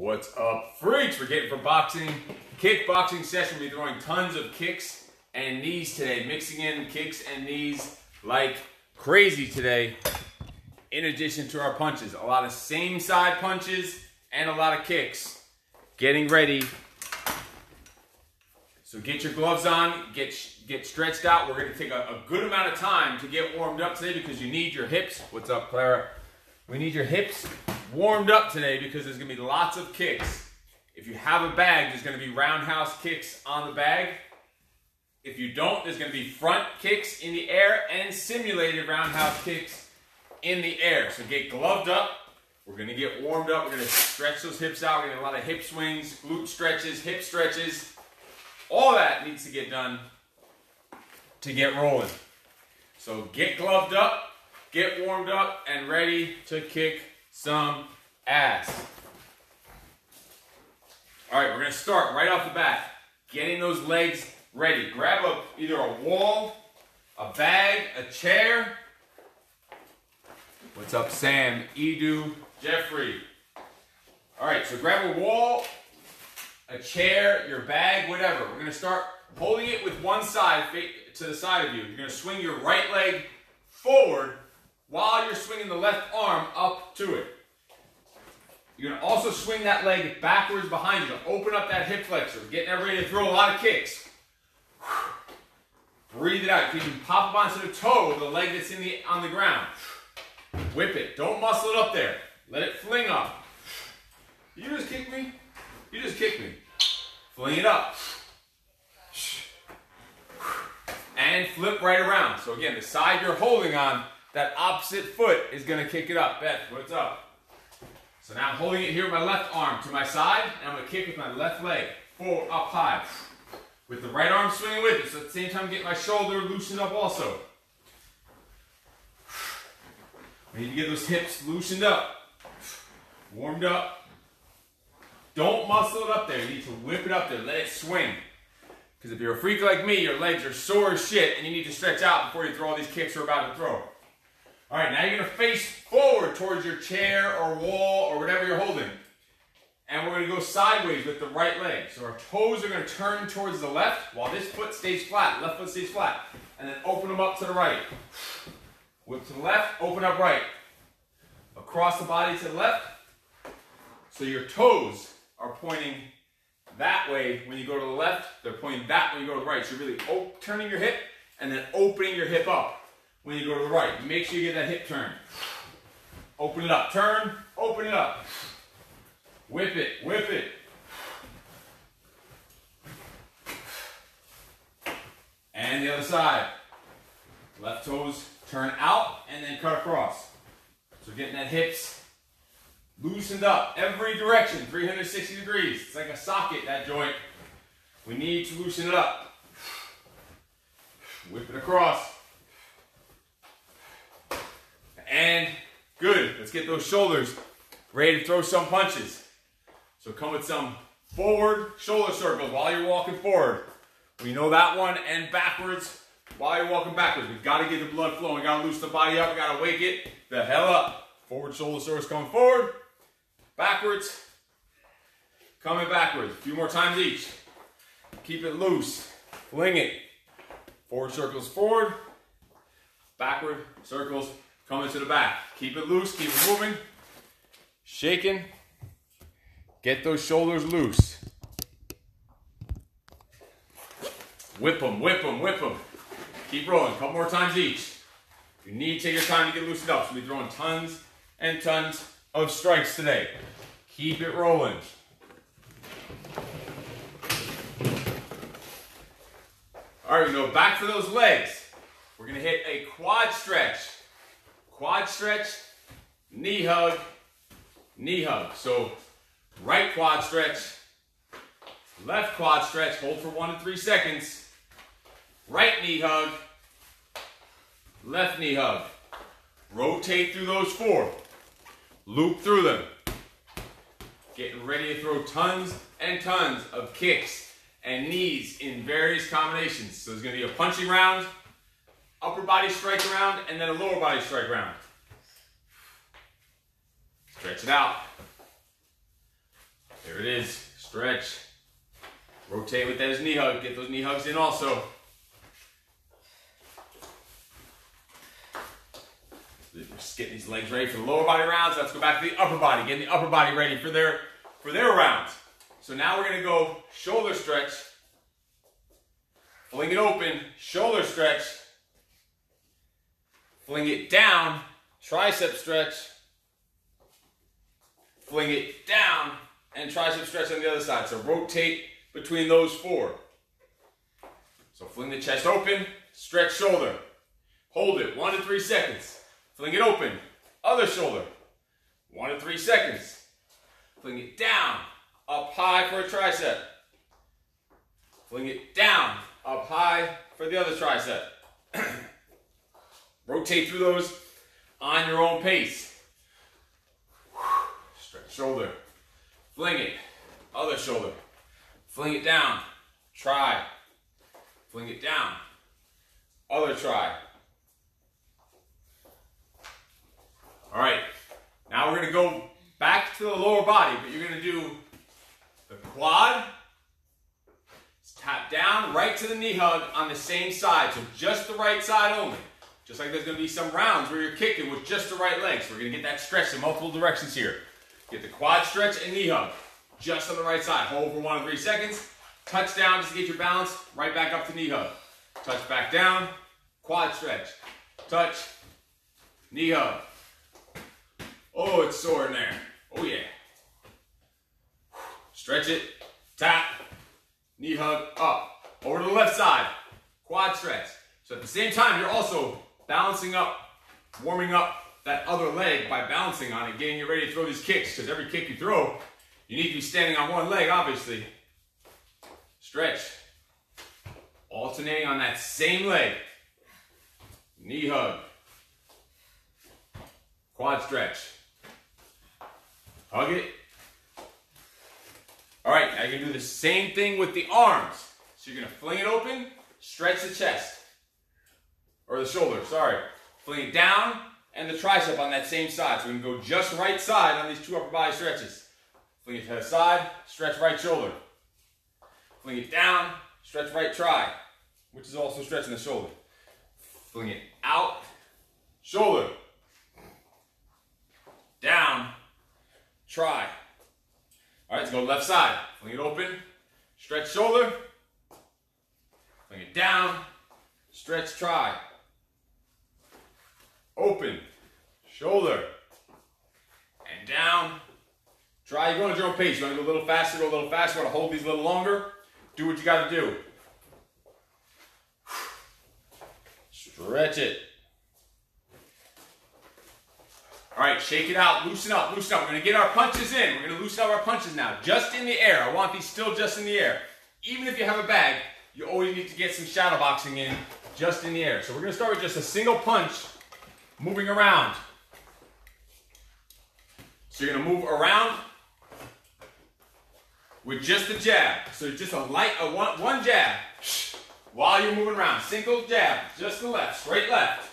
What's up, freaks? We're getting for boxing. Kickboxing session. We'll be throwing tons of kicks and knees today. Mixing in kicks and knees like crazy today. In addition to our punches. A lot of same side punches and a lot of kicks. Getting ready. So get your gloves on. Get stretched out. We're going to take a good amount of time to get warmed up today because you need your hips. What's up, Clara? We need your hips warmed up today because there's going to be lots of kicks. If you have a bag, there's going to be roundhouse kicks on the bag. If you don't, there's going to be front kicks in the air and simulated roundhouse kicks in the air. So get gloved up. We're going to get warmed up. We're going to stretch those hips out. We're going to get a lot of hip swings, glute stretches, hip stretches. All that needs to get done to get rolling. So get gloved up, get warmed up, and ready to kick some ass. All right, we're going to start right off the bat, getting those legs ready. Grab up either a wall, a bag, a chair. What's up, Sam, Edu, Jeffrey? All right, so grab a wall, a chair, your bag, whatever. We're going to start holding it with one side to the side of you. You're going to swing your right leg forward while you're swinging the left arm up to it. You're going to also swing that leg backwards behind you to open up that hip flexor. We're getting everybody to throw a lot of kicks. Breathe it out. You can pop up onto the toe of the leg that's on the ground. Whip it. Don't muscle it up there. Let it fling up. You just kick me. You just kick me. Fling it up. And flip right around. So again, the side you're holding on, that opposite foot is going to kick it up. Beth, what's up? So now I'm holding it here with my left arm to my side, and I'm going to kick with my left leg forward up high. With the right arm swinging with it, so at the same time get my shoulder loosened up also. We need to get those hips loosened up, warmed up. Don't muscle it up there. You need to whip it up there. Let it swing. Because if you're a freak like me, your legs are sore as shit, and you need to stretch out before you throw all these kicks we're about to throw. All right, now you're going to face forward towards your chair or wall or whatever you're holding. And we're going to go sideways with the right leg. So our toes are going to turn towards the left while this foot stays flat, left foot stays flat. And then open them up to the right. Whip to the left, open up right. Across the body to the left. So your toes are pointing that way when you go to the left. They're pointing that when you go to the right. So you're really turning your hip and then opening your hip up. When you go to the right, make sure you get that hip turn. Open it up. Turn. Open it up. Whip it. Whip it. And the other side. Left toes turn out and then cut across. So getting that hips loosened up every direction, 360 degrees. It's like a socket, that joint. We need to loosen it up. Whip it across. And good. Let's get those shoulders ready to throw some punches. So come with some forward shoulder circles while you're walking forward. We know that one. And backwards while you're walking backwards. We've got to get the blood flowing. We've got to loosen the body up. We've got to wake it the hell up. Forward shoulder circles coming forward. Backwards. Coming backwards. A few more times each. Keep it loose. Fling it. Forward circles forward. Backward circles. Coming to the back. Keep it loose. Keep it moving. Shaking. Get those shoulders loose. Whip them, whip them, whip them. Keep rolling. A couple more times each. You need to take your time to get loosened up. So we'll be throwing tons and tons of strikes today. Keep it rolling. All right, we go back to those legs. We're going to hit a quad stretch. Quad stretch, knee hug, knee hug. So right quad stretch, left quad stretch, hold for 1 to 3 seconds. Right knee hug, left knee hug. Rotate through those four. Loop through them. Getting ready to throw tons and tons of kicks and knees in various combinations. So there's going to be a punching round, upper body strike round, and then a lower body strike round. Stretch it out. There it is. Stretch. Rotate with that knee hug. Get those knee hugs in also. Just getting these legs ready for the lower body rounds. Let's go back to the upper body. Getting the upper body ready for their rounds. So now we're going to go shoulder stretch. Fling it open. Shoulder stretch. Fling it down. Tricep stretch. Fling it down. And tricep stretch on the other side. So rotate between those four. So fling the chest open. Stretch shoulder. Hold it. 1 to 3 seconds. Fling it open, other shoulder, 1 to 3 seconds. Fling it down, up high for a tricep. Fling it down, up high for the other tricep. Rotate through those on your own pace. Stretch shoulder, fling it, other shoulder. Fling it down, try. Fling it down, other try. All right, now we're going to go back to the lower body, but you're going to do the quad. Tap down, right to the knee hug on the same side, so just the right side only. Just like there's going to be some rounds where you're kicking with just the right leg, so we're going to get that stretch in multiple directions here. Get the quad stretch and knee hug, just on the right side. Hold for 1 to 3 seconds, touch down just to get your balance, right back up to knee hug. Touch back down, quad stretch, touch, knee hug. Oh, it's sore in there. Oh, yeah. Stretch it. Tap. Knee hug up. Over to the left side. Quad stretch. So at the same time, you're also balancing up, warming up that other leg by balancing on it, getting you ready to throw these kicks. Because every kick you throw, you need to be standing on one leg, obviously. Stretch. Alternating on that same leg. Knee hug. Quad stretch. Hug it. All right, now you're going to do the same thing with the arms. So you're going to fling it open, stretch the chest, or the shoulder, sorry. Fling it down, and the tricep on that same side. So we're going to go just right side on these two upper body stretches. Fling it to the side, stretch right shoulder. Fling it down, stretch right tri, which is also stretching the shoulder. Fling it out, shoulder. Down. Try. All right, let's go left side. Fling it open. Stretch shoulder. Fling it down. Stretch try. Open. Shoulder. And down. Try. You're going at your own pace. You want to go a little faster, go a little faster. You want to hold these a little longer. Do what you got to do. Stretch it. All right, shake it out, loosen up, loosen up. We're going to get our punches in. We're going to loosen up our punches now, just in the air. I want these still just in the air. Even if you have a bag, you always need to get some shadow boxing in just in the air. So we're going to start with just a single punch, moving around. So you're going to move around with just a jab. So just a light, one jab while you're moving around. Single jab, just the left, straight left.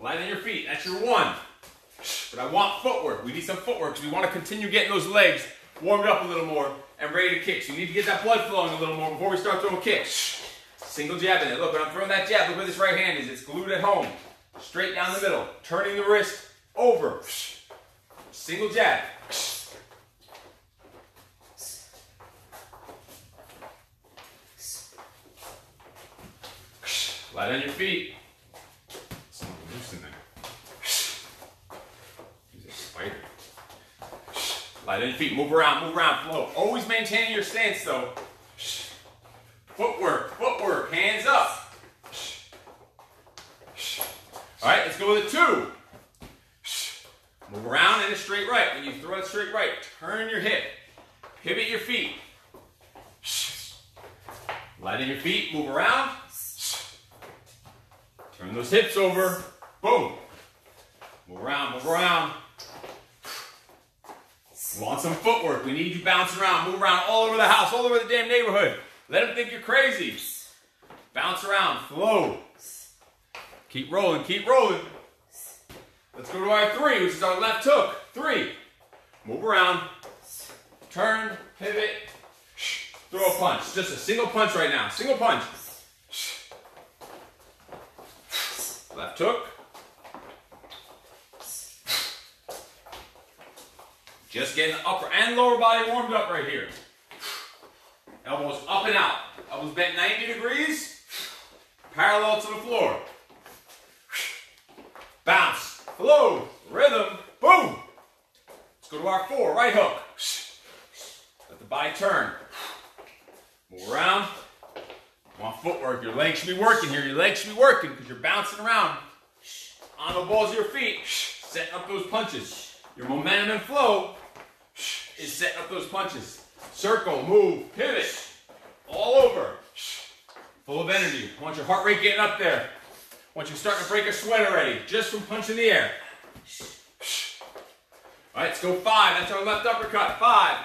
Light on your feet, that's your one. But I want footwork. We need some footwork because we want to continue getting those legs warmed up a little more and ready to kick. So you need to get that blood flowing a little more before we start throwing kicks. Single jab in it. Look, when I'm throwing that jab, look where this right hand is. It's glued at home. Straight down the middle. Turning the wrist over. Single jab. Light on your feet. Light on your feet, move around, flow. Always maintaining your stance though. Footwork, footwork, hands up. All right, let's go with a two. Move around in a straight right. When you throw that straight right, turn your hip, pivot your feet. Light on your feet, move around. Turn those hips over, boom. Move around, move around. Want some footwork. We need you bouncing around. Move around all over the house, all over the damn neighborhood. Let them think you're crazy. Bounce around. Flow. Keep rolling. Keep rolling. Let's go to our three, which is our left hook. Three. Move around. turn, pivot, throw a punch. Just a single punch right now. Single punch. Left hook. Just getting the upper and lower body warmed up right here. Elbows up and out. Elbows bent 90 degrees, parallel to the floor. Bounce, flow, rhythm, boom. Let's go to our four, right hook. Let the body turn. Move around. Come on, footwork. Your legs should be working here. Your legs should be working because you're bouncing around on the balls of your feet, setting up those punches. Your momentum and flow is setting up those punches. Circle, move, pivot, all over. Full of energy. I want your heart rate getting up there. I want you starting to break a sweat already, just from punching the air. All right, let's go five. That's our left uppercut. Five.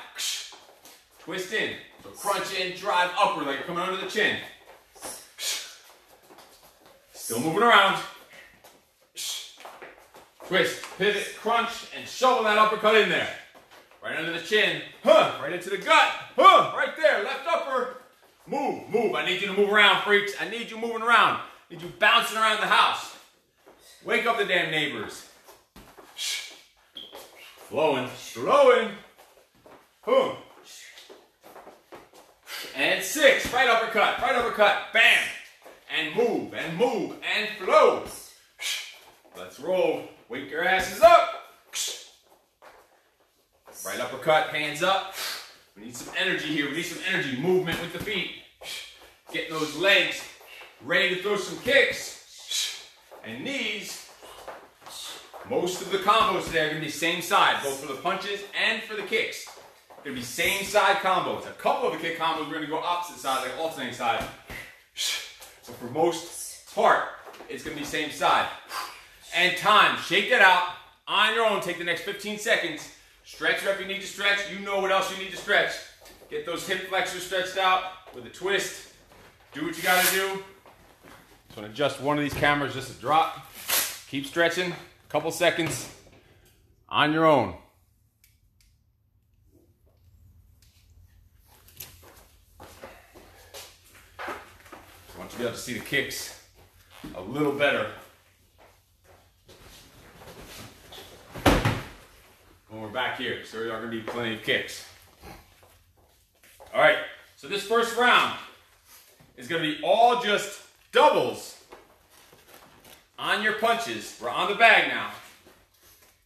Twist in. So crunch in, drive upward like you're coming under the chin. Still moving around. Twist, pivot, crunch, and shovel that uppercut in there. Right under the chin, right into the gut, right there, left upper. Move, move. I need you to move around, freaks. I need you moving around. I need you bouncing around the house. Wake up the damn neighbors. Flowing, flowing. And six, right uppercut, bam. And move, and move, and flow. Let's roll. Wake your asses up. Right uppercut, hands up. We need some energy here. We need some energy. Movement with the feet. Getting those legs ready to throw some kicks. And knees. Most of the combos today are going to be same side, both for the punches and for the kicks. Going to be same side combos. A couple of the kick combos, we're going to go opposite side, like alternating side. But for most part, it's going to be same side. And time. Shake that out. On your own, take the next 15 seconds. Stretch it up if you need to stretch. You know what else you need to stretch. Get those hip flexors stretched out with a twist. Do what you got to do. Just want to adjust one of these cameras just to drop. Keep stretching. A couple seconds on your own. I want you to be able to see the kicks a little better. When we're back here, so there are going to be plenty of kicks. All right, so this first round is going to be all just doubles on your punches. We're on the bag now.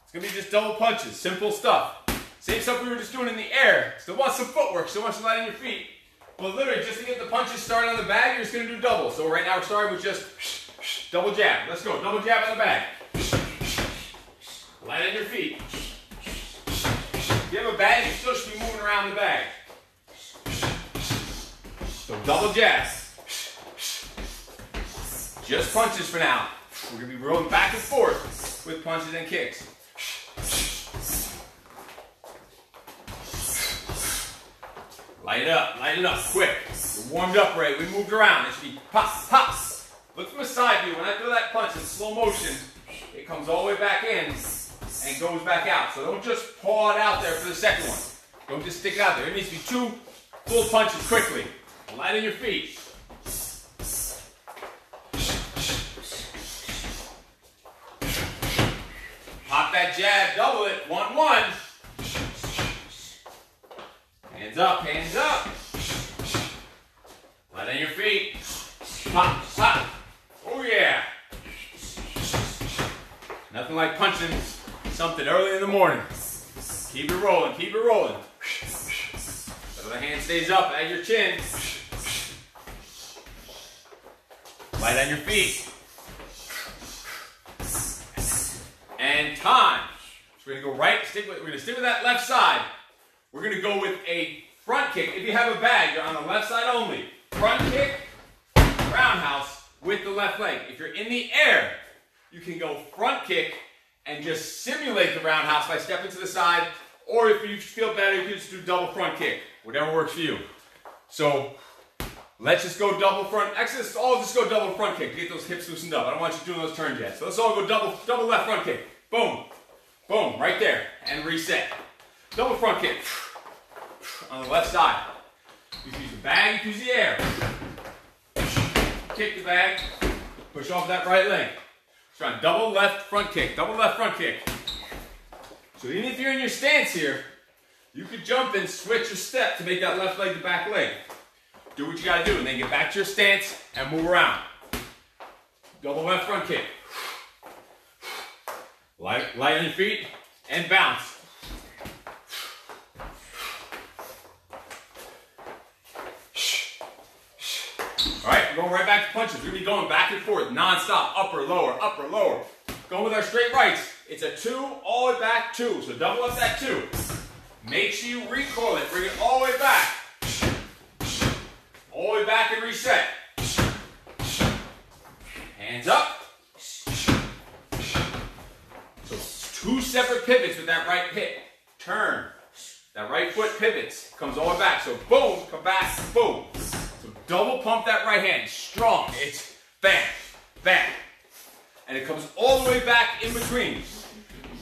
It's going to be just double punches, simple stuff. Same stuff we were just doing in the air. Still want some footwork, still want some light on your feet. But literally, just to get the punches started on the bag, you're just going to do doubles. So right now we're starting with just double jab. Let's go, double jab on the bag. Light on your feet. If you have a bag, you still should be moving around the bag. So double jab. Just punches for now. We're going to be rolling back and forth with punches and kicks. Light it up, quick. You're warmed up right. We moved around. It should be pop, pop. Look from a side view. When I throw that punch in slow motion, it comes all the way back in and goes back out. So don't just paw it out there for the second one. Don't just stick it out there. It needs to be two full punches quickly. Light on your feet. Pop that jab, double it, 1-1. Hands up, hands up. Light on your feet. Pop, pop. Oh yeah. Nothing like punching something early in the morning. Keep it rolling, keep it rolling. So the hand stays up at your chin. Light on your feet. And time. So we're gonna go right, we're gonna stick with that left side. We're gonna go with a front kick. If you have a bag, you're on the left side only. Front kick, roundhouse with the left leg. If you're in the air, you can go front kick and just simulate the roundhouse by stepping to the side, or if you feel better, you can just do double front kick, whatever works for you. So let's just go double front, actually let's all just go double front kick to get those hips loosened up. I don't want you doing those turns yet. So let's all go double left front kick. Boom, boom, right there, and reset. Double front kick. on the left side. You can use the bag, you can use the air. Kick the bag, push off that right leg. Try double left front kick, double left front kick. So even if you're in your stance here, you could jump and switch your step to make that left leg the back leg. Do what you gotta do and then get back to your stance and move around. Double left front kick. Light on your feet and bounce. Alright, we're going right back to punches. We're going to be going back and forth, non-stop, upper, lower. Going with our straight rights. It's a two, all the way back, two. So double up that two. Make sure you recoil it. Bring it all the way back. All the way back and reset. Hands up. So two separate pivots with that right hip. Turn. That right foot pivots. Comes all the way back. So boom, come back, boom. Double pump that right hand, strong, it's bam, bam. And it comes all the way back in between.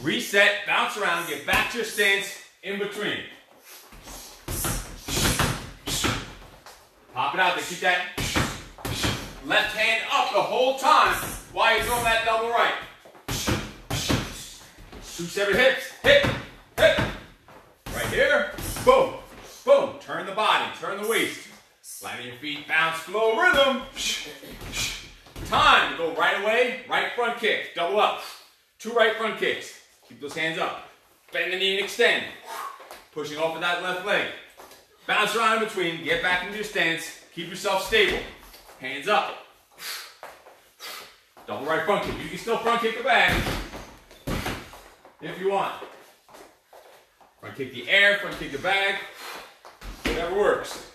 Reset, bounce around, get back to your stance in between. Pop it out there, keep that left hand up the whole time while you're throwing that double right. Two separate hips, hip, hip. Right here, boom, boom. Turn the body, turn the waist. Slide your feet, bounce, flow, rhythm. Time to go right away, right front kick, double up. Two right front kicks. Keep those hands up. Bend the knee and extend. Pushing off of that left leg. Bounce around in between, get back into your stance. Keep yourself stable. Hands up. Double right front kick. You can still front kick the bag if you want. Front kick the air, front kick the bag. Whatever works.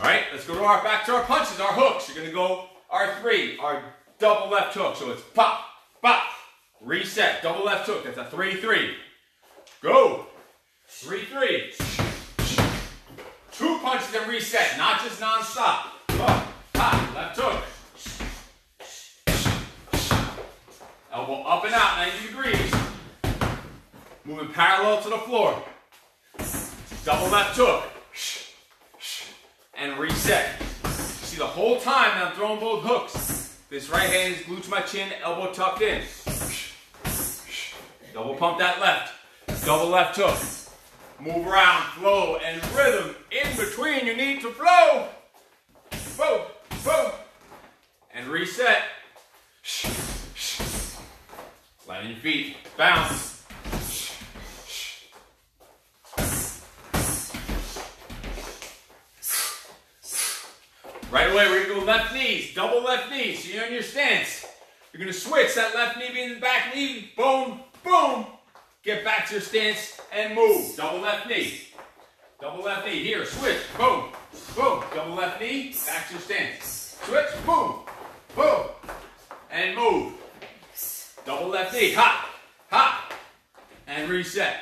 Alright, let's go to our back to our punches, our hooks. You're gonna go our three, our double left hook. So it's pop, pop, reset, double left hook. That's a 3-3. Go. 3-3. Two punches and reset, not just non-stop. Pop, pop, left hook. Elbow up and out, 90 degrees. Moving parallel to the floor. Double left hook. And reset. You see the whole time that I'm throwing both hooks. This right hand is glued to my chin, elbow tucked in. Double pump that left. Double left hook. Move around, flow, and rhythm. In between, you need to flow. Boom, boom. And reset. Slide on your feet. Bounce. Right away, we're going to go left knees, double left knees. So you're in your stance. You're going to switch that left knee being the back knee. Boom, boom. Get back to your stance and move. Double left knee. Double left knee. Here, switch. Boom, boom. Double left knee. Back to your stance. Switch. Boom, boom. And move. Double left knee. Hop, hop. And reset.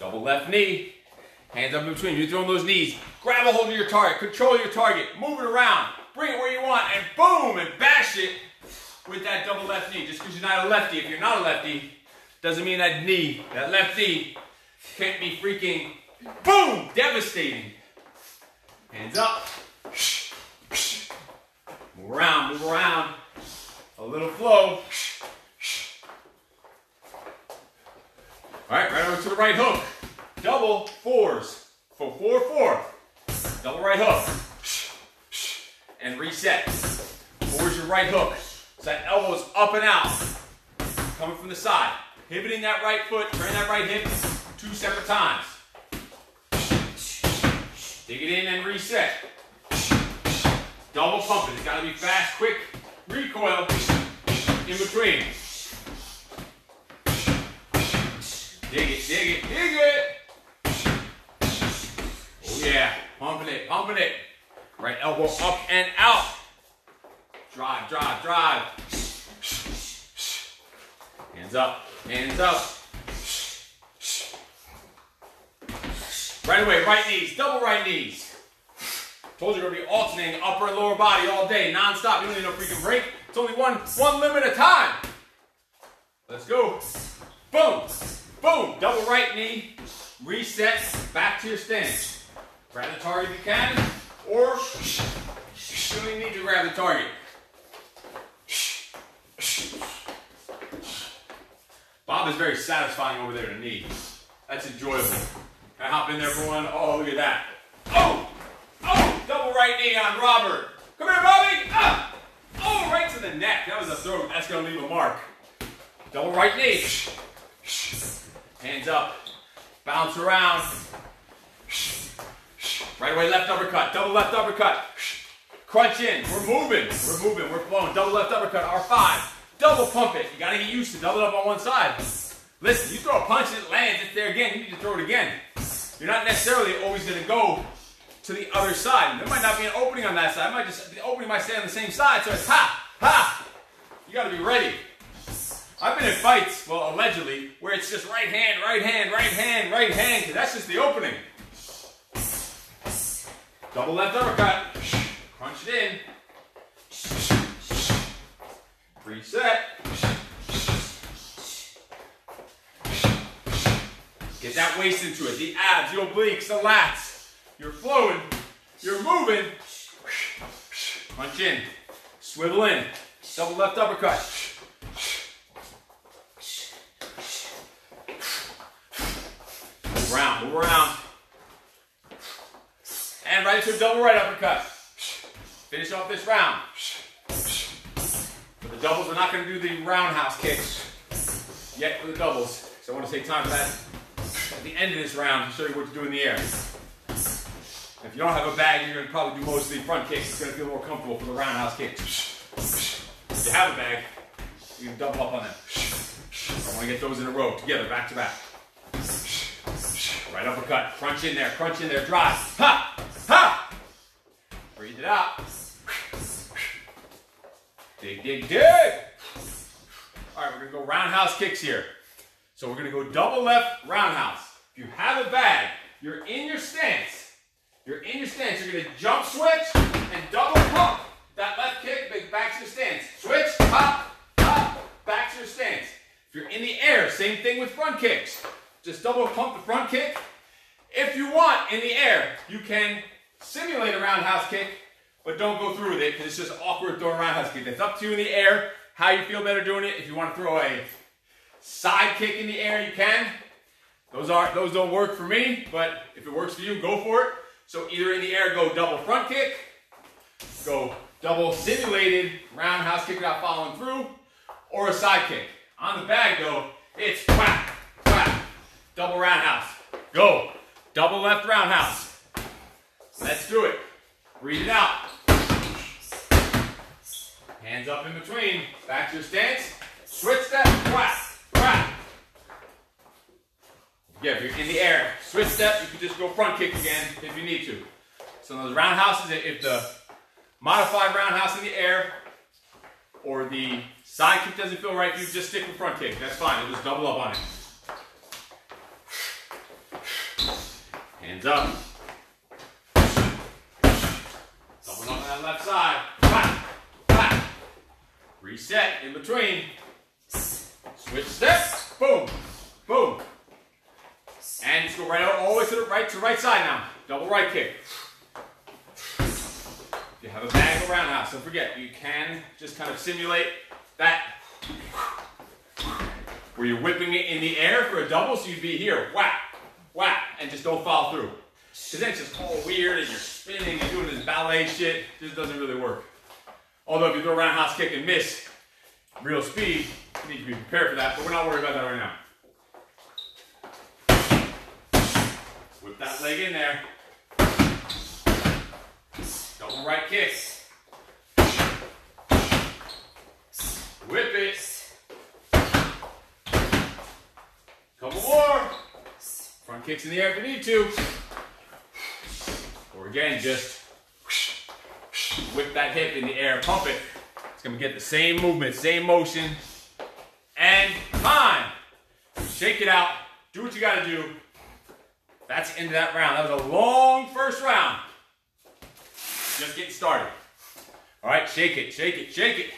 Double left knee. Hands up in between. You're throwing those knees. Grab a hold of your target. Control your target. Move it around. Bring it where you want. And boom, and bash it with that double left knee. Just because you're not a lefty. If you're not a lefty, doesn't mean that knee, that left knee, can't be freaking, boom, devastating. Hands up. Move around, move around. A little flow. All right over to the right hook. Double fours for 4-4. Double right hook. And reset. Forward your right hook. So that elbow is up and out. Coming from the side. Pivoting that right foot, turning that right hip two separate times. Dig it in and reset. Double pumping. It's got to be fast, quick. Recoil in between. Dig it, dig it, dig it. Yeah, pumping it, pumping it. Right elbow up and out. Drive, drive, drive. Hands up, hands up. Right away, right knees, double right knees. Told you we're going to be alternating upper and lower body all day, non-stop. You don't need no freaking break. It's only one limb at a time. Let's go. Boom. Boom. Double right knee. Reset. Back to your stance. Grab the target if you can. Or you don't even need to grab the target. Bob is very satisfying over there to knee. That's enjoyable. Can I hop in there for one? Oh, look at that. Oh! Oh! Double right knee on Robert. Come here, Bobby! Up! Oh, right to the neck. That was a throw. That's going to leave a mark. Double right knee. Hands up. Bounce around. Right away, left uppercut. Double left uppercut. Crunch in. We're moving. We're moving. We're flowing. Double left uppercut. R5. Double pump it. You got to get used to double up on one side. Listen, you throw a punch, it lands, it's there again. You need to throw it again. You're not necessarily always going to go to the other side. There might not be an opening on that side. The opening might stay on the same side, so it's ha, ha. You got to be ready. I've been in fights, well, allegedly, where it's just right hand, right hand, right hand, right hand, because that's just the opening. Double left uppercut. Crunch it in. Reset. Get that waist into it. The abs, the obliques, the lats. You're flowing. You're moving. Punch in. Swivel in. Double left uppercut. Move around. Move around. And right into a double right uppercut. Finish off this round. For the doubles, we're not going to do the roundhouse kicks yet for the doubles. So I want to take time for that. At the end of this round, I'll show you what to do in the air. If you don't have a bag, you're going to probably do most of the front kicks. It's going to feel more comfortable for the roundhouse kicks. If you have a bag, you can double up on them. I want to get those in a row, together, back to back. Right uppercut, crunch in there, drive. Ha! Ha! Breathe it out. Dig, dig, dig! All right, we're going to go roundhouse kicks here. So we're going to go double left roundhouse. If you have a bag, you're in your stance. You're in your stance. You're going to jump switch and double pump that left kick back to your stance. Switch, pop, pop, back to your stance. If you're in the air, same thing with front kicks. Just double pump the front kick. If you want in the air, you can simulate a roundhouse kick, but don't go through with it because it's just awkward throwing a roundhouse kick. It's up to you in the air, how you feel better doing it. If you want to throw a side kick in the air, you can. Those don't work for me, but if it works for you, go for it. So either in the air, go double front kick, go double simulated roundhouse kick without following through, or a side kick. On the bag though, it's whack, whack, double roundhouse. Go, double left roundhouse. Let's do it. Breathe it out. Hands up in between, back to your stance. Switch step, whack. Yeah, if you're in the air, switch step, you can just go front kick again if you need to. So those roundhouses, if the modified roundhouse in the air or the side kick doesn't feel right, you just stick with front kick. That's fine, you'll just double up on it. Hands up. Double up on that left side. Whack, whack. Reset in between. Switch step, boom, boom. And just go right out, always to the right side now. Double right kick. If you have a bag of roundhouse, don't forget, you can just kind of simulate that where you're whipping it in the air for a double, so you'd be here, whack, whack, and just don't follow through. Because then it's just all weird and you're spinning and doing this ballet shit. It just doesn't really work. Although if you throw a roundhouse kick and miss real speed, you need to be prepared for that, but we're not worried about that right now. Whip that leg in there. Double right kick. Whip it. Couple more. Front kicks in the air if you need to. Or again, just whip that hip in the air, pump it. It's gonna get the same movement, same motion. And time. Shake it out. Do what you gotta do. That's the end of that round. That was a long first round. Just getting started. All right, shake it, shake it, shake it.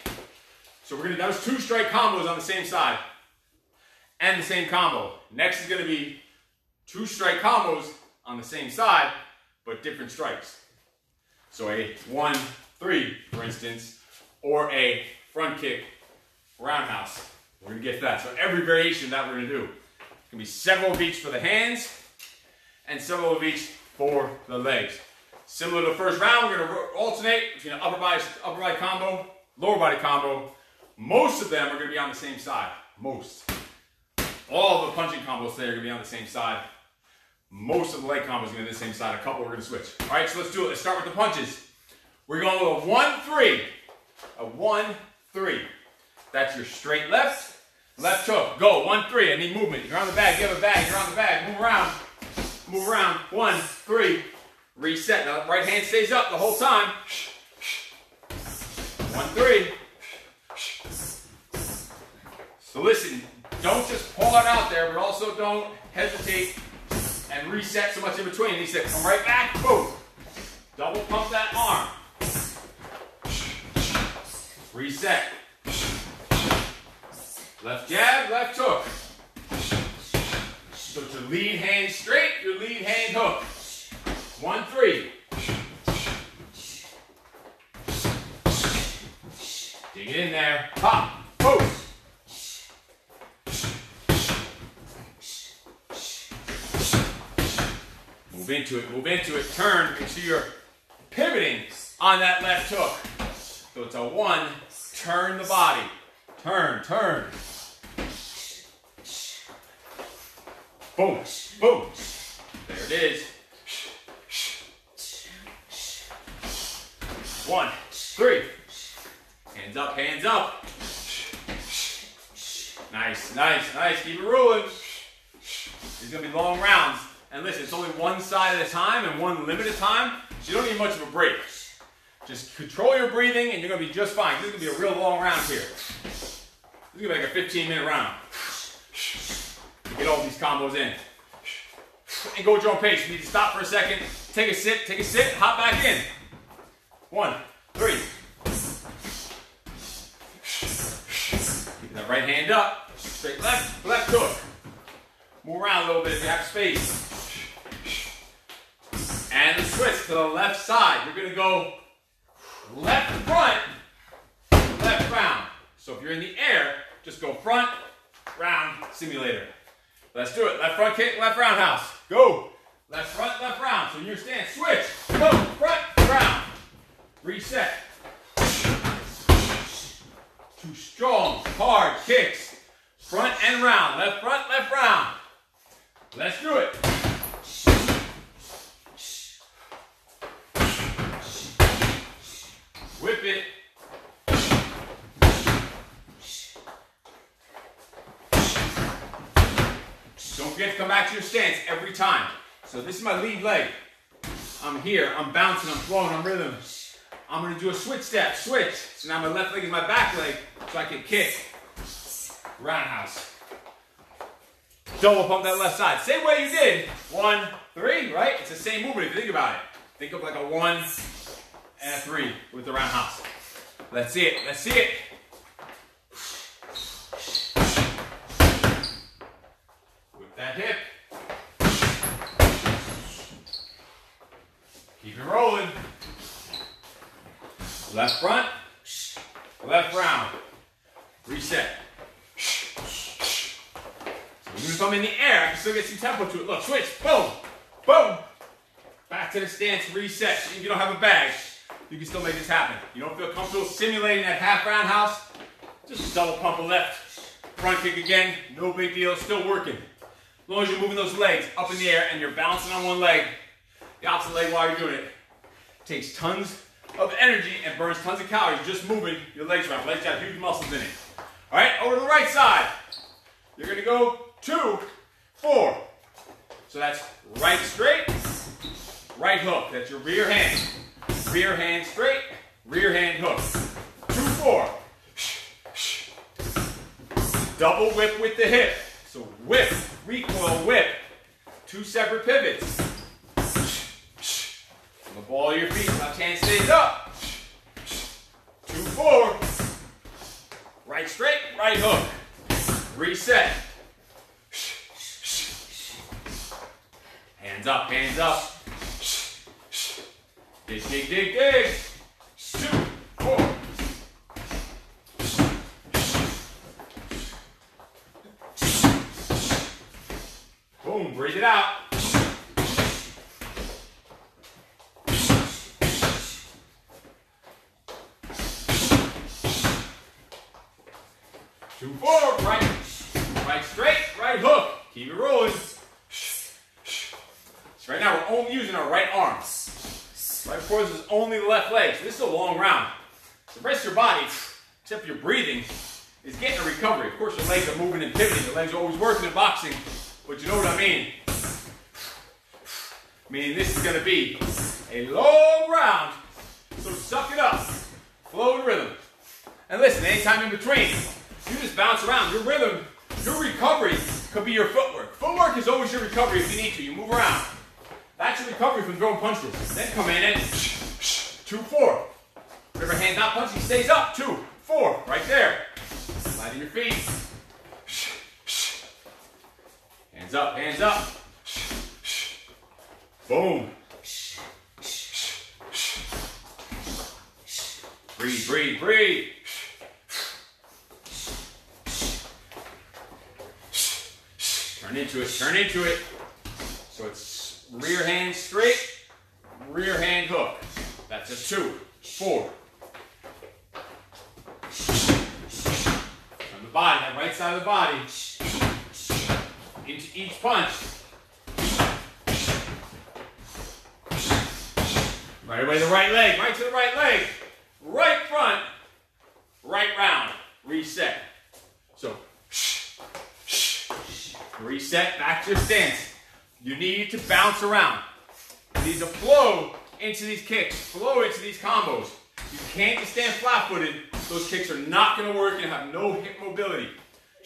So we're gonna, that was two straight combos on the same side and the same combo. Next is gonna be two straight combos on the same side, but different strikes. So a 1-3, for instance, or a front kick roundhouse. We're gonna get that. So every variation that we're gonna do. It's gonna be several of each for the hands and several of each for the legs. Similar to the first round, we're gonna alternate between an upper body combo, lower body combo. Most of them are gonna be on the same side. Most. All the punching combos today are gonna be on the same side. Most of the leg combos are gonna be on the same side. A couple we're gonna switch. All right, so let's do it. Let's start with the punches. We're going with a 1-3. A 1-3. That's your straight lefts. Left hook. Go. 1-3. I need movement. You're on the bag. You have a bag. You're on the bag. Move around. Move around. 1-3. Reset. Now, right hand stays up the whole time. 1-3. So listen, don't just pull it out there, but also don't hesitate and reset so much in between. He said, come right back. Boom. Double pump that arm. Reset. Left jab, left hook. So your lead hand straight, your lead hand hook. 1-3. Dig it in there. Pop. Boom. Move into it, move into it. Turn. Make sure you're pivoting on that left hook. So it's a 1. Turn the body. Turn, turn. Boom, boom. There it is. 1-3. Hands up, nice, nice, nice, keep it rolling. These are gonna be long rounds. And listen, it's only one side at a time and one limit at a time, so you don't need much of a break. Just control your breathing and you're gonna be just fine. This is gonna be a real long round here. This is gonna be like a 15-minute round. Get all these combos in. And go at your own pace. You need to stop for a second, take a sit, hop back in. 1-3. Keep that right hand up. Straight left, left hook. Move around a little bit if you have space. And the switch to the left side. You're gonna go left front, left round. So if you're in the air, just go front, round, simulator. Let's do it. Left front kick, left roundhouse. Go. Left front, left round. So you stand, switch. Go. Front, round. Reset. Two strong, hard kicks. Front and round. Left front, left round. Let's do it. Whip it. Don't forget to come back to your stance every time. So this is my lead leg. I'm here, I'm bouncing, I'm flowing, I'm rhythm. I'm gonna do a switch step, switch. So now my left leg is my back leg, so I can kick. Roundhouse. Double pump that left side. Same way you did. 1-3, right? It's the same movement if you think about it. Think of like a 1 and a 3 with the roundhouse. Let's see it, let's see it. Whip that hip. Keep it rolling. Left front, left round. Reset. So even if I'm in the air, I can still get some tempo to it. Look, switch, boom, boom. Back to the stance, reset. Even if you don't have a bag, you can still make this happen. You don't feel comfortable simulating that half roundhouse, just double pump a left. Front kick again, no big deal, still working. As long as you're moving those legs up in the air and you're bouncing on one leg, the opposite leg while you're doing it. It takes tons of energy and burns tons of calories just moving your legs around. Legs have huge muscles in it. All right, over to the right side. You're gonna go 2-4. So that's right straight, right hook. That's your rear hand. Rear hand straight, rear hand hook. 2-4. Double whip with the hip. So whip, recoil, whip. Two separate pivots. On the ball of your feet, left hand stays up. 2, 4. Right straight, right hook. Reset. Hands up, hands up. Dig, dig, dig, dig. 2, 4. Boom, breathe it out. Left leg. So this is a long round. The rest of your body, except for your breathing, is getting a recovery. Of course, your legs are moving and pivoting. Your legs are always working in boxing, but you know what I mean. Meaning this is going to be a long round. So suck it up. Flow the rhythm. And listen, anytime in between, you just bounce around. Your rhythm, your recovery could be your footwork. Footwork is always your recovery if you need to. You move around. That's your recovery from throwing punches. Then come in and 2, 4. Whatever hand's not punching stays up. 2, 4. Right there. Slide to your feet. Hands up, hands up. Boom. Breathe, breathe, breathe. Turn into it, turn into it. So it's rear hand straight, rear hand hook. That's a 2, 4. From the body, that right side of the body, into each punch. Right away, the right leg, right to the right leg, right front, right round, reset. So, reset, back to your stance. You need to bounce around. You need to flow into these kicks, flow into these combos. You can't just stand flat-footed. Those kicks are not going to work and have no hip mobility.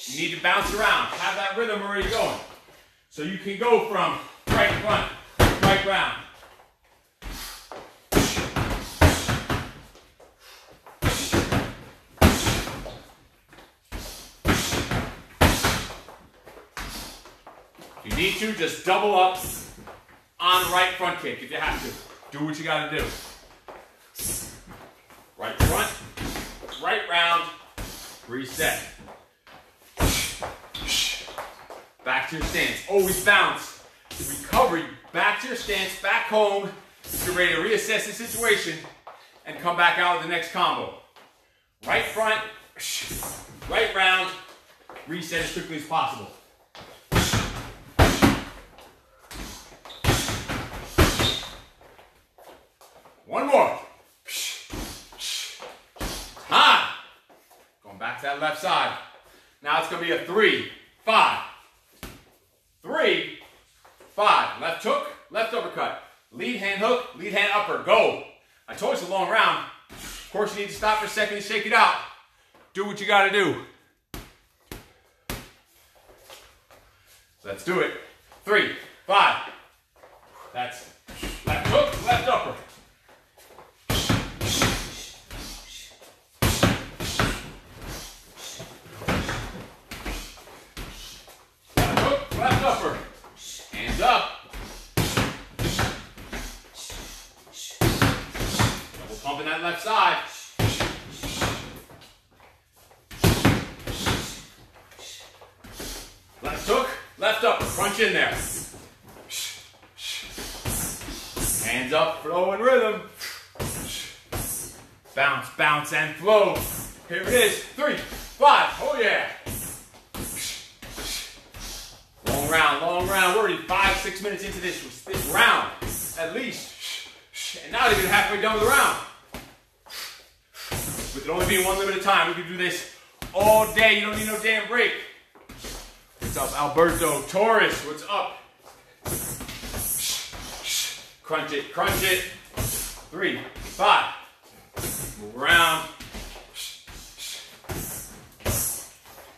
You need to bounce around, have that rhythm already going. So you can go from right front, right round. If you need to, just double up on right front kick if you have to. Do what you gotta do. Right front, right round, reset. Back to your stance. Always bounce. Recovery, back to your stance, back home. You're ready to reassess the situation and come back out with the next combo. Right front, right round, reset as quickly as possible. One more. Time. Going back to that left side. Now it's going to be a 3, 5. 3, 5. Left hook, left uppercut. Lead hand hook, lead hand upper. Go. I told you it's a long round. Of course, you need to stop for a second and shake it out. Do what you got to do. Let's do it. 3, 5. That's left hook, left upper. Left side. Left hook, left up, crunch in there. Hands up, flow and rhythm. Bounce, bounce and flow. Here it is, 3, 5, oh yeah. Long round, we're already 5, 6 minutes into this round, at least. And not even halfway down the round. It'd only be one limited time. We can do this all day. You don't need no damn break. What's up, Alberto Torres? What's up? Crunch it, crunch it. 3, 5. Move around.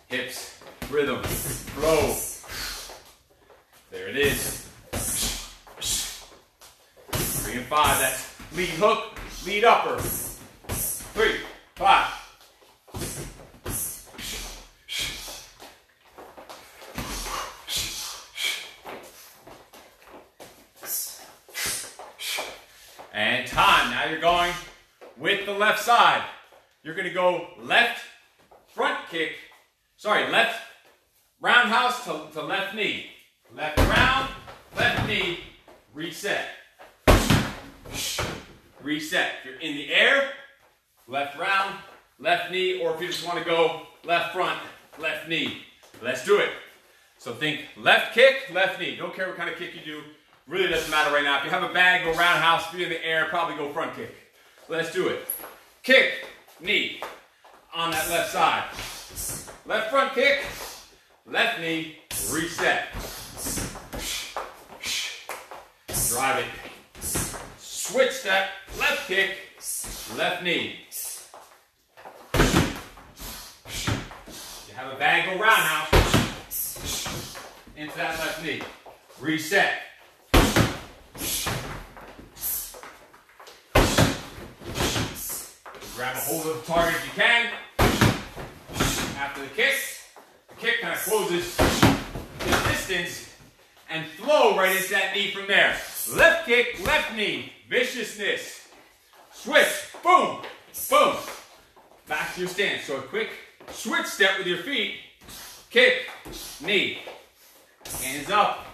Hips, rhythm, flow. There it is. 3 and 5. That's lead hook, lead upper. 3, 5. And time. Now you're going with the left side. You're going to go left front kick. Sorry, left roundhouse to left knee. Left round, left knee, reset. Reset. If you're in the air, left round, left knee, or if you just want to go left front, left knee. Let's do it. So think left kick, left knee. Don't care what kind of kick you do. Really doesn't matter right now. If you have a bag, go roundhouse. If you're in the air, probably go front kick. Let's do it. Kick, knee on that left side. Left front kick, left knee, reset. Drive it. Switch step, left kick, left knee. You have a bag, go roundhouse into that left knee. Reset. Grab a hold of the target if you can. After the kick kind of closes the distance and flow right into that knee from there. Left kick, left knee, viciousness. Switch, boom, boom. Back to your stance. So a quick switch step with your feet. Kick, knee, hands up.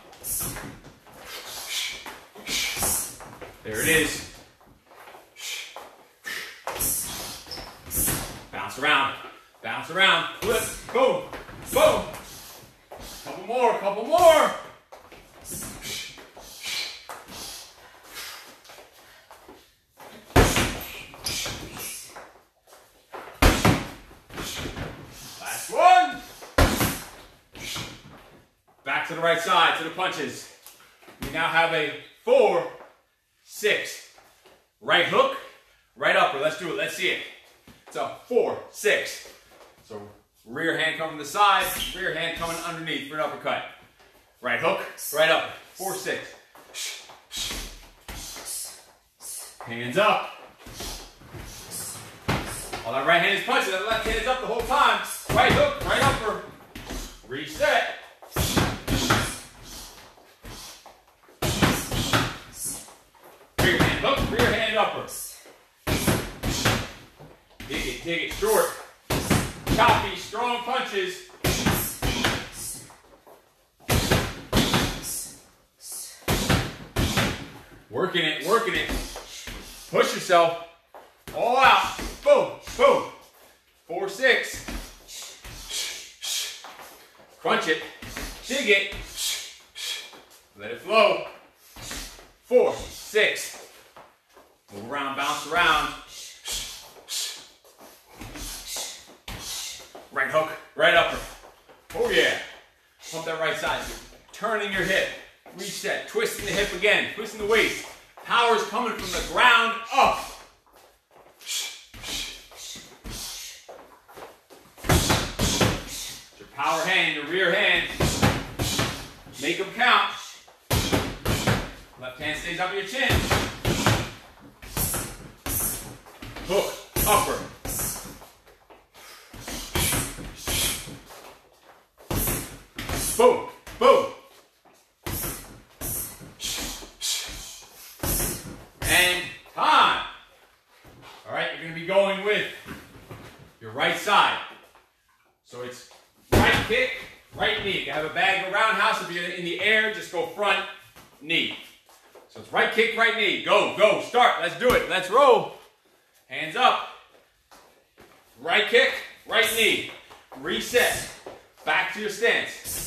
There it is. Bounce around, flip, boom, boom. Couple more, couple more. Last one. Back to the right side, to the punches. We now have a 4, 6. Right hook, right upper. Let's do it, let's see it. It's a 4, 6. So rear hand coming to the side, rear hand coming underneath for an uppercut. Right hook, right up. 4, 6. Hands up. All that right hand is punching, that left hand is up the whole time. Right hook, right upper. Reset. Rear hand hook, rear hand upper. Dig it short. Choppy, strong punches. Working it, working it. Push yourself. All out. Boom, boom. 4, 6. Crunch it. Dig it. Let it flow. 4, 6. Move around, bounce around. Right hook, right upper. Oh yeah. Pump that right side. Turning your hip. Reset. Twisting the hip again. Twisting the waist. Power's coming from the ground up. Your power hand, your rear hand. Make them count. Left hand stays up at your chin. Hook, upper. Boom, boom. And time. All right, you're going to be going with your right side. So it's right kick, right knee. If you have a bag, a roundhouse. If you're in the air, just go front, knee. So it's right kick, right knee. Go, go, start. Let's do it. Let's roll. Hands up. Right kick, right knee. Reset. Back to your stance.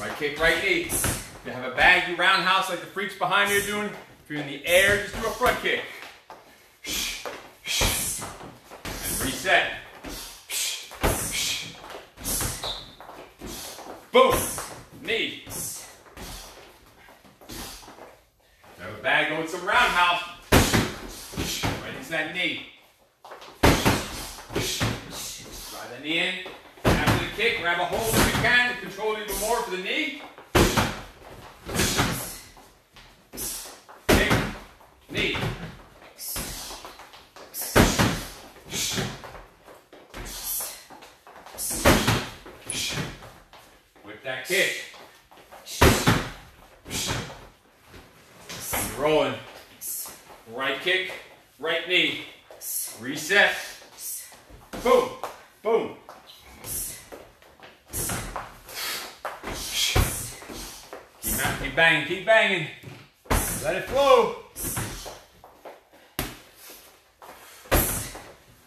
Right kick, right knee. If you have a bag, you roundhouse like the freaks behind you are doing. If you're in the air, just do a front kick. And reset. Boom. Knee. If you have a bag, go with some roundhouse. Right into that knee. Drive that knee in. After the kick, grab a hold if you can to control even more for the knee. knee. With that kick. You're rolling. Right kick, right knee. Reset. Boom, boom. Keep banging, keep banging. Let it flow.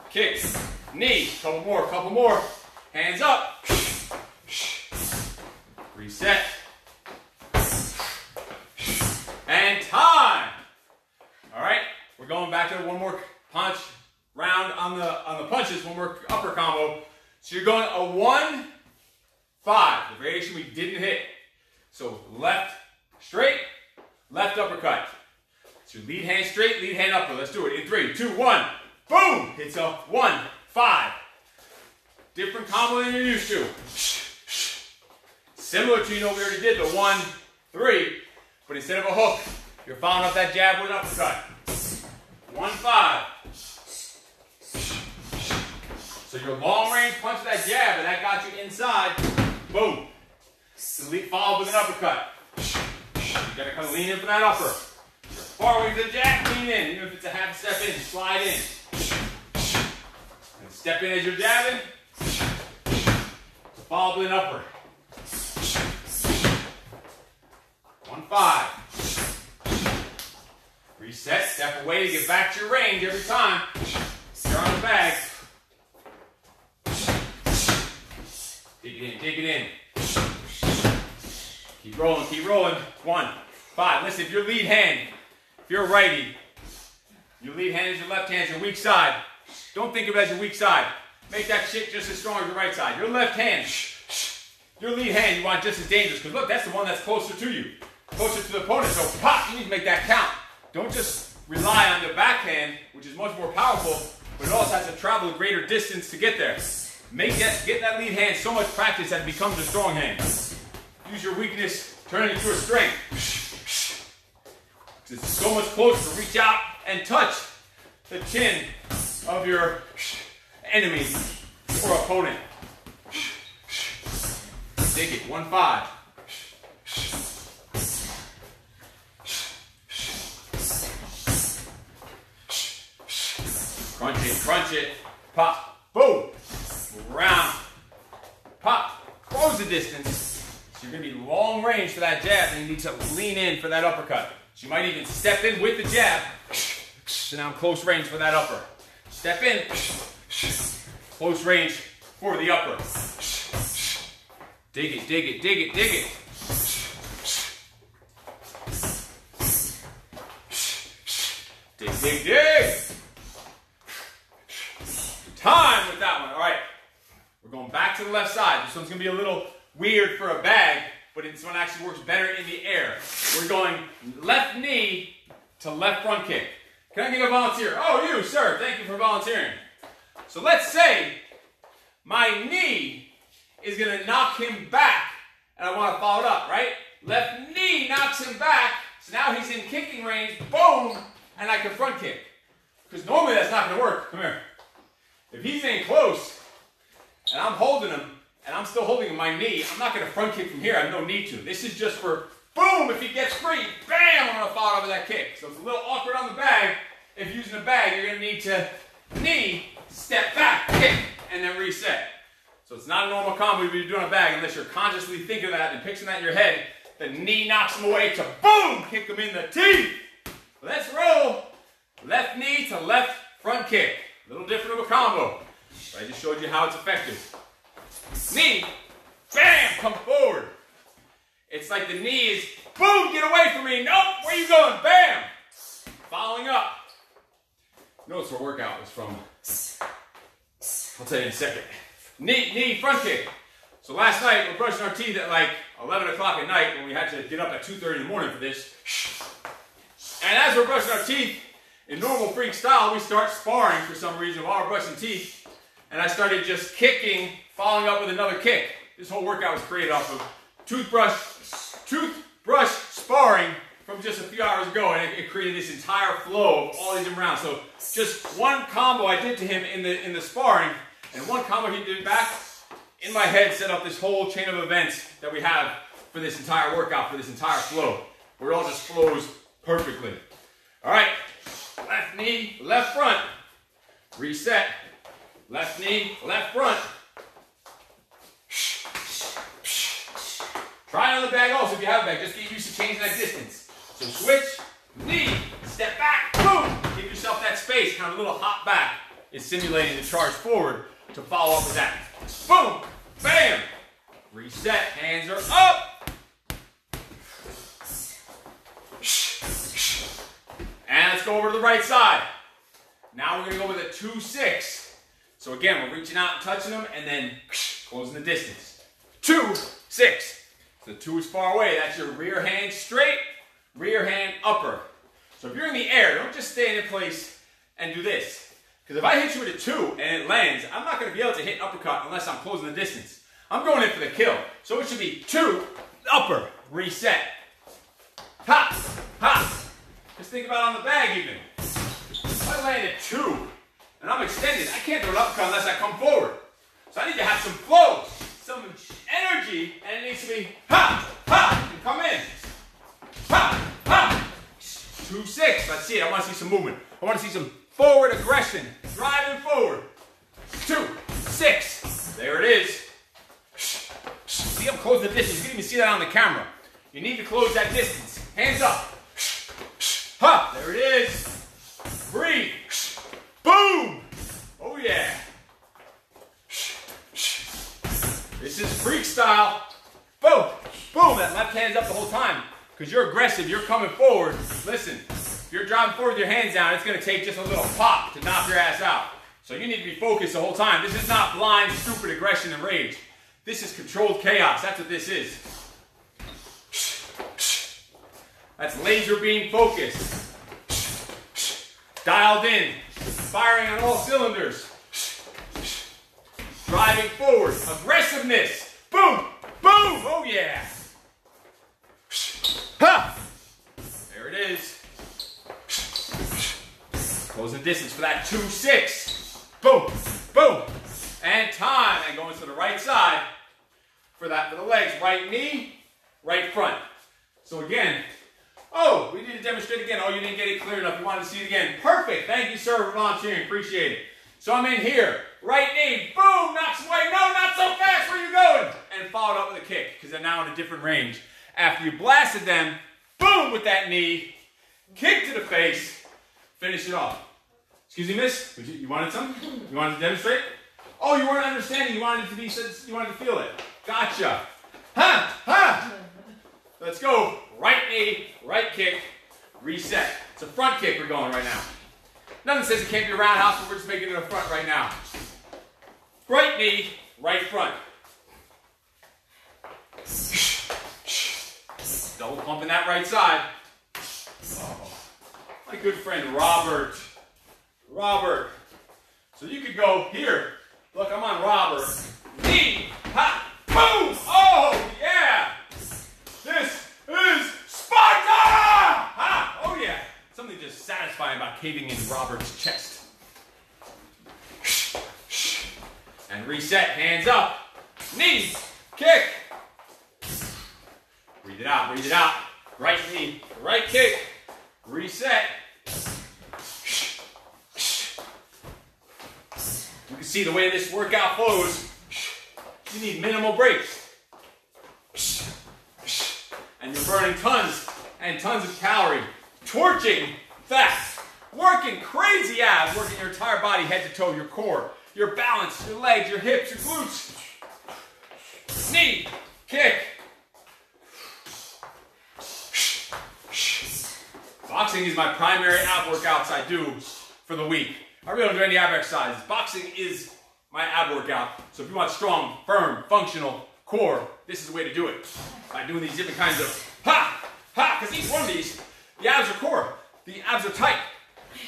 Kick, knee, couple more, hands up. Reset. And time. All right, we're going back to one more punch round on the punches, one more upper combo. So you're going a 1-5, the variation we didn't hit. So left straight, left uppercut. So lead hand straight, lead hand upper. Let's do it in 3, 2, 1. Boom! It's a 1-5. Different combo than you're used to. Similar to, you know, we already did the 1-3, but instead of a hook, you're following up that jab with an uppercut. 1-5. So your long range punch with that jab, and that got you inside. Boom. Follow with an uppercut. You gotta kind of lean in for that upper. Far away from the jab, lean in. Even if it's a half step in, slide in. And step in as you're jabbing. Follow with an upper. 1-5. Reset, step away to get back to your range every time. You're on the bag. Take it in, take it in. Keep rolling, keep rolling. 1-5. Listen, if your lead hand, if you're a righty, your lead hand is your left hand, it's your weak side. Don't think of it as your weak side. Make that shit just as strong as your right side. Your left hand, your lead hand, you want just as dangerous. Because look, that's the one that's closer to you. Closer to the opponent. So pop, you need to make that count. Don't just rely on the backhand, which is much more powerful, but it also has to travel a greater distance to get there. Make that, get that lead hand so much practice that it becomes a strong hand. Use your weakness, turn it into a strength. It's so much closer to reach out and touch the chin of your enemy or opponent. Dig it, 1-5. Crunch it, pop, boom. Round, pop, close the distance. You're going to be long range for that jab, and you need to lean in for that uppercut. So you might even step in with the jab. So now I'm close range for that upper. Step in. Close range for the upper. Dig it, dig it, dig it, dig it. Dig, dig, dig. Time with that one. All right. We're going back to the left side. This one's going to be a little weird for a bag, but this one actually works better in the air. We're going left knee to left front kick. Can I get a volunteer? Oh, you, sir. Thank you for volunteering. So let's say my knee is going to knock him back, and I want to follow it up, right? Left knee knocks him back, so now he's in kicking range. Boom! And I can front kick. Because normally that's not going to work. Come here. If he's in close, and I'm holding him, and I'm still holding my knee, I'm not going to front kick from here. I have no need to. This is just for, boom, if he gets free, bam, I'm going to follow over that kick. So it's a little awkward on the bag. If you're using a bag, you're going to need to knee, step back, kick, and then reset. So it's not a normal combo if you're doing a bag unless you're consciously thinking of that and picturing that in your head. The knee knocks him away to, boom, kick him in the teeth. Let's roll. Left knee to left front kick. A little different of a combo. But I just showed you how it's effective. Knee, bam, come forward. It's like the knee is, boom, get away from me. Nope, where you going? Bam. Following up. Notice our workout was from, I'll tell you in a second. Knee, front kick. So last night, we're brushing our teeth at like 11 o'clock at night when we had to get up at 2:30 in the morning for this. And as we're brushing our teeth, in normal freak style, we start sparring for some reason while we're brushing teeth. And I started just kicking, following up with another kick. This whole workout was created off of toothbrush sparring from just a few hours ago, and it created this entire flow of all these different rounds. So just one combo I did to him in the sparring, and one combo he did back in my head set up this whole chain of events that we have for this entire workout, for this entire flow, where it all just flows perfectly. All right, left knee, left front, reset. Left knee, left front. Try it on the bag also if you have a bag. Just get used to changing that distance. So switch, knee, step back, boom. Give yourself that space, kind of a little hop back. It's simulating the charge forward to follow up with that. Boom, bam. Reset, hands are up. And let's go over to the right side. Now we're gonna go with a 2-6. So again, we're reaching out and touching them and then closing the distance. 2-6. The two is far away. That's your rear hand straight, rear hand upper. So if you're in the air, don't just stay in place and do this. Because if I hit you with a 2 and it lands, I'm not going to be able to hit an uppercut unless I'm closing the distance. I'm going in for the kill. So it should be 2, upper, reset. Hop, hop. Just think about it on the bag even. If I land at 2 and I'm extended, I can't do an uppercut unless I come forward. So I need to have some flow, some energy, and it needs to be ha, ha, and come in. Ha, ha. 2-6. Let's see it. I want to see some movement. I want to see some forward aggression. Driving forward. 2-6. There it is. See, I'm closing the distance. You can even see that on the camera. You need to close that distance. Hands up. Ha. There it is. Breathe. Boom. Oh, yeah. This is freak style. Boom, boom, that left hand's up the whole time because you're aggressive, you're coming forward. Listen, if you're driving forward with your hands down, it's gonna take just a little pop to knock your ass out. So you need to be focused the whole time. This is not blind, stupid aggression and rage. This is controlled chaos, that's what this is. That's laser beam focus. Dialed in, firing on all cylinders. Driving forward, aggressiveness, boom, boom, oh yeah. Ha! There it is. Closing the distance for that 2-6. Boom, boom, and time. And going to the right side for that, for the legs, right knee, right front. So again, oh, we need to demonstrate again. Oh, you didn't get it clear enough. You wanted to see it again. Perfect, thank you sir for volunteering, appreciate it. So I'm in here, right knee, boom, knocks away, no, not so fast, where are you going? And followed up with a kick, because they're now in a different range. After you blasted them, boom, with that knee, kick to the face, finish it off. Excuse me, miss, you wanted something? You wanted to demonstrate? Oh, you weren't understanding, you wanted to feel it. Gotcha. Huh, huh. Let's go, right knee, right kick, reset. It's a front kick we're going right now. Nothing says it can't be a roundhouse, but we're just making it a front right now. Right knee, right front. Double pumping that right side. Oh, my good friend Robert. Robert. So you could go here. Look, I'm on Robert. Knee, hop, boom! Oh, yeah! This is Sparta! Ha! Oh, yeah! Something just satisfying about caving into Robert's chest. And reset, hands up, knees, kick. Breathe it out, breathe it out. Right knee, right kick, reset. You can see the way this workout flows. You need minimal breaks. And you're burning tons and tons of calories. Torching fast, working crazy abs, working your entire body head to toe, your core, your balance, your legs, your hips, your glutes. Knee, kick. Boxing is my primary ab workouts I do for the week. I really don't do any ab exercises. Boxing is my ab workout. So if you want strong, firm, functional core, this is the way to do it. By doing these different kinds of ha, ha, because each one of these, the abs are core. The abs are tight.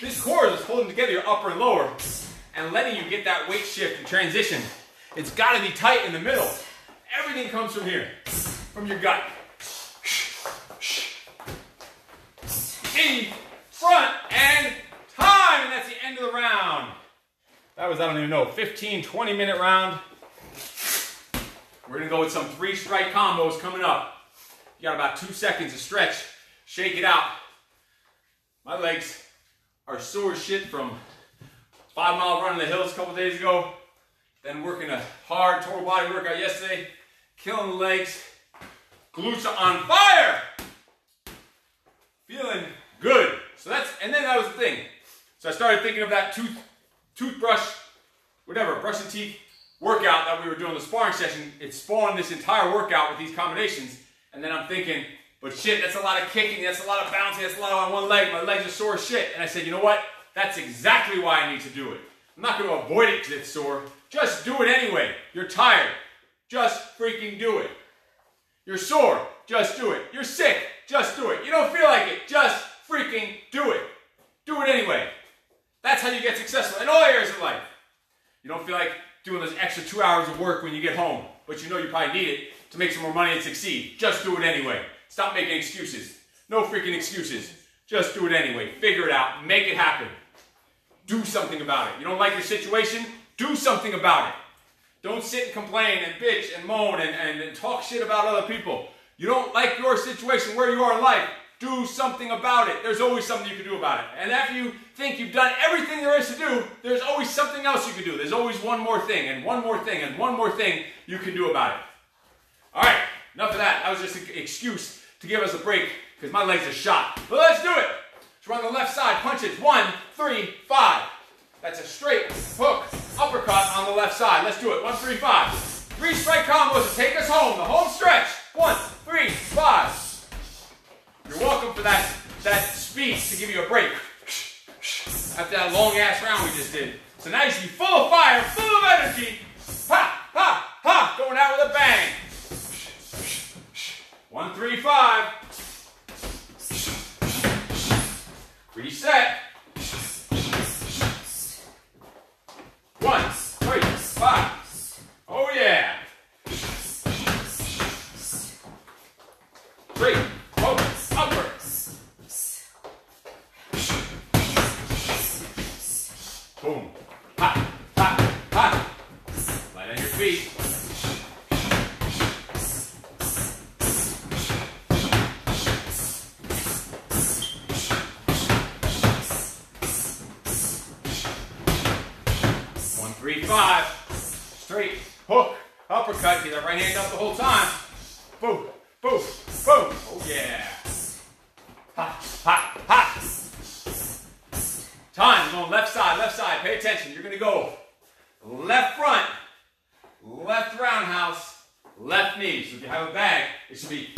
This core is holding together your upper and lower and letting you get that weight shift and transition. It's got to be tight in the middle. Everything comes from here, from your gut. in front and time. And that's the end of the round. That was, I don't even know, 15, 20-minute round. We're going to go with some three-strike combos coming up. You got about 2 seconds to stretch. Shake it out. My legs are sore as shit from 5-mile run in the hills a couple days ago. Then working a hard total body workout yesterday. Killing the legs. Glutes are on fire. Feeling good. So that's, and then that was the thing. So I started thinking of that brush and teeth workout that we were doing the sparring session. It spawned this entire workout with these combinations. And then I'm thinking, but shit, that's a lot of kicking, that's a lot of bouncing, that's a lot on one leg. My legs are sore as shit. And I said, you know what? That's exactly why I need to do it. I'm not going to avoid it because it's sore. Just do it anyway. You're tired. Just freaking do it. You're sore. Just do it. You're sick. Just do it. You don't feel like it. Just freaking do it. Do it anyway. That's how you get successful in all areas of life. You don't feel like doing those extra 2 hours of work when you get home, but you know you probably need it to make some more money and succeed. Just do it anyway. Stop making excuses. No freaking excuses. Just do it anyway. Figure it out. Make it happen. Do something about it. You don't like your situation? Do something about it. Don't sit and complain and bitch and moan and talk shit about other people. You don't like your situation where you are in life? Do something about it. There's always something you can do about it. And after you think you've done everything there is to do, there's always something else you can do. There's always one more thing and one more thing and one more thing you can do about it. All right, enough of that. That was just an excuse to give us a break because my legs are shot. But let's do it. So we're on the left side, punches. 1, 3, 5. That's a straight hook, uppercut on the left side. Let's do it. 1, 3, 5. Three strike combos to take us home. The home stretch. 1, 3, 5. You're welcome for that speed to give you a break after that long-ass round we just did. So now you should be full of fire, full of energy. Ha, ha, ha. Going out with a bang. 1, 3, 5. Reset. 1, 3, 5. Oh yeah. 3, over, upper. 2. Ha, ha, ha. Light on your feet. 1, 3, 5. Straight hook, uppercut. Get that right hand up the whole time. Boom, boom, boom. Oh yeah. Ha, ha, ha. Time. You're going left side, left side. Pay attention. You're gonna go left front, left roundhouse, left knee. So if you have a bag, it should be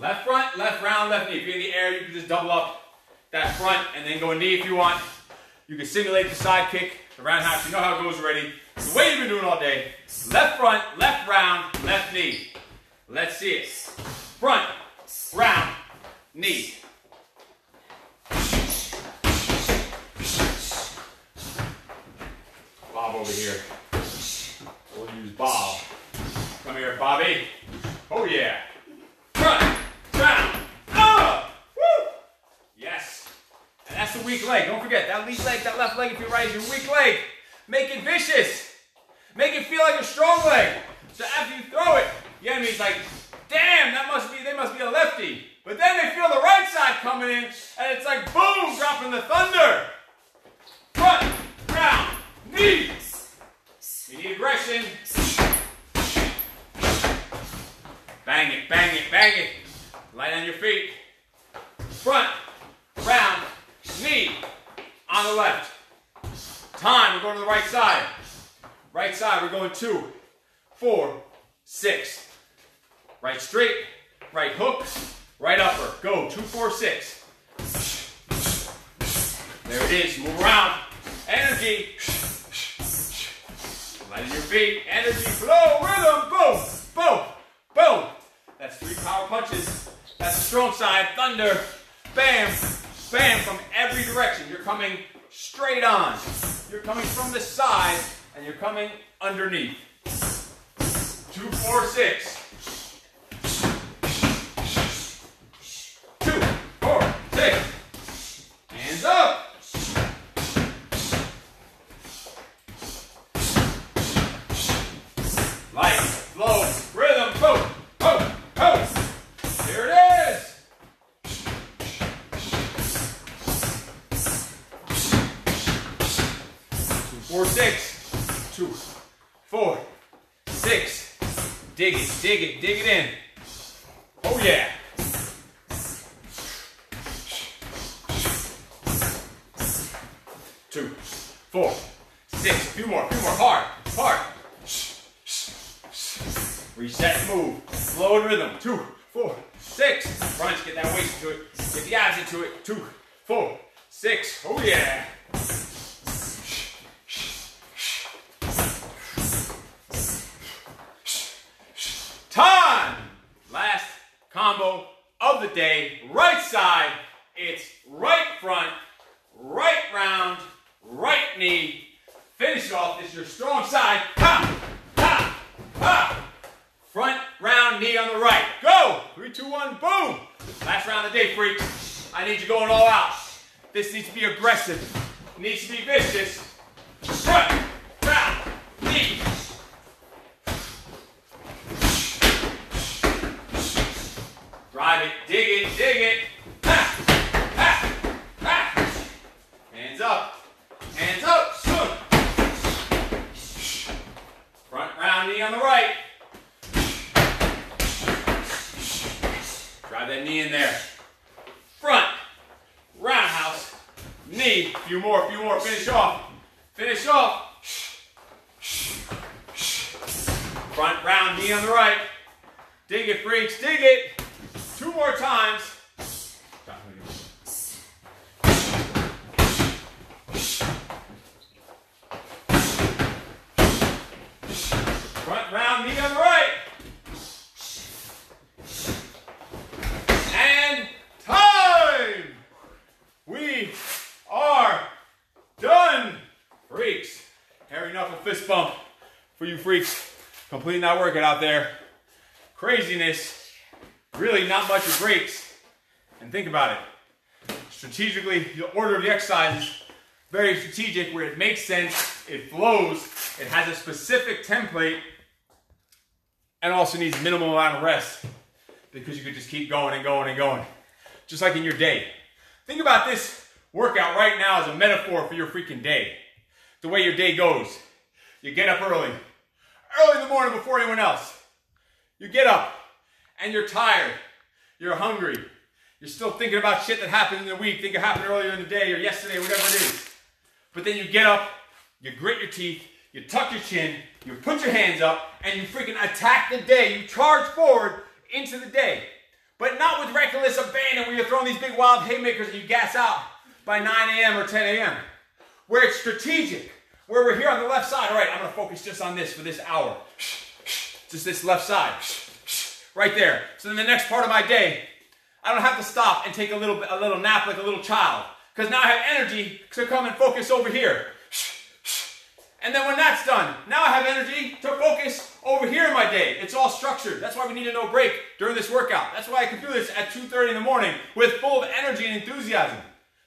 left front, left round, left knee. If you're in the air, you can just double up that front and then go a knee if you want. You can simulate the side kick, the roundhouse. You know how it goes already. It's the way you've been doing all day. Left front, left round, left knee. Let's see it. Front, round, knee. Bob over here. We'll use Bob. Come here, Bobby. Oh yeah. Front, round, up. Woo! Yes. And that's the weak leg. Don't forget, that lead leg, that left leg, if you're right, is your weak leg. Make it vicious. Make it feel like a strong leg. So after you throw it, the enemy's like, damn, they must be a lefty. But then they feel the right side coming in, and it's like, boom, dropping the thunder. Front, round, knees. You need aggression. Bang it, bang it, bang it. Light on your feet. Front, round, knee on the left. Time, we're going to the right side. Right side, we're going 2, 4, 6. Right straight, right hook, right upper. Go, 2, 4, 6. There it is, move around. Energy. Lighten your feet, energy, flow, rhythm, boom, boom, boom. That's 3 power punches. That's the strong side, thunder, bam. Bam, from every direction. You're coming straight on. You're coming from the side, and you're coming underneath. 2, 4, 6. Six. Hands up. Light, slow, rhythm, boom, boom, boom. Here it is. 2, 4, 6. 2, 4, 6. Dig it in. Oh yeah. 2, 4, 6. A few more. Hard. Reset, move. Slow and rhythm. 2, 4, 6. Crunch, get that weight into it. Get the abs into it. 2, 4, 6. Oh yeah. 3, 2, 1, boom! Last round of the day, freaks. I need you going all out. This needs to be aggressive. It needs to be vicious. Front, back, knee. Drive it, dig it. Hands up. Front round knee on the right. Drive that knee in there. Front, roundhouse, knee. A few more. Finish off. Front round, knee on the right. Dig it, freaks, dig it. 2 more times. Front round, knee on the right. Fist bump for you freaks completing that workout out there. Craziness, really not much of breaks. And think about it strategically, the order of the exercises, very strategic, where it makes sense, it flows, it has a specific template, and also needs minimal amount of rest, because you could just keep going and going and going, just like in your day. Think about this workout right now as a metaphor for your freaking day, the way your day goes. You get up early in the morning before anyone else. You get up and you're tired, you're hungry, you're still thinking about shit that happened in the week, think it happened earlier in the day or yesterday, whatever it is. But then you get up, you grit your teeth, you tuck your chin, you put your hands up, and you freaking attack the day. You charge forward into the day. But not with reckless abandon where you're throwing these big wild haymakers and you gas out by 9 a.m. or 10 a.m. Where it's strategic. Where we're here on the left side, all right, I'm going to focus just on this for this hour. Just this left side. Right there. So then the next part of my day, I don't have to stop and take a little nap like a little child. Because now I have energy to come and focus over here. And then when that's done, now I have energy to focus over here in my day. It's all structured. That's why we need a no break during this workout. That's why I can do this at 2:30 in the morning with full of energy and enthusiasm.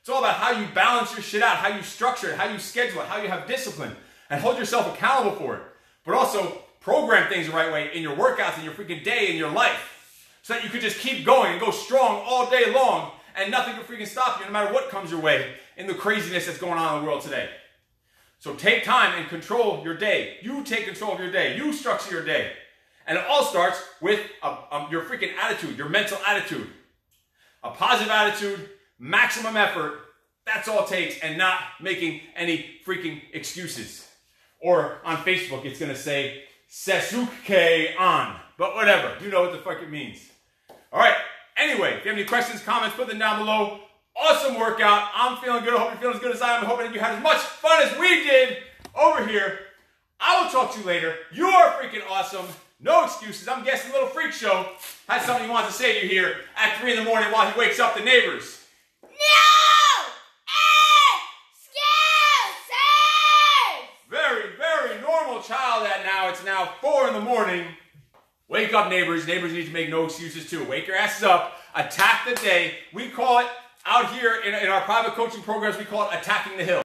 It's all about how you balance your shit out, how you structure it, how you schedule it, how you have discipline, and hold yourself accountable for it. But also program things the right way in your workouts, in your freaking day, in your life, so that you can just keep going and go strong all day long, and nothing can freaking stop you no matter what comes your way in the craziness that's going on in the world today. So take time and control your day. You take control of your day. You structure your day. And it all starts with your freaking attitude, your mental attitude. A positive attitude. Maximum effort, that's all it takes, and not making any freaking excuses. Or on Facebook, it's going to say, Sesuke on. But whatever, you know what the fuck it means. All right, anyway, if you have any questions, comments, put them down below. Awesome workout. I'm feeling good. I hope you're feeling as good as I am. I'm hoping you had as much fun as we did over here. I will talk to you later. You are freaking awesome. No excuses. I'm guessing Little Freak Show has something he wants to say to you here at 3 in the morning while he wakes up the neighbors. No! Excuses! Very, very normal child that now. It's now 4 in the morning. Wake up, neighbors. Neighbors need to make no excuses, too. Wake your asses up. Attack the day. We call it Out here in our private coaching programs, we call it attacking the hill.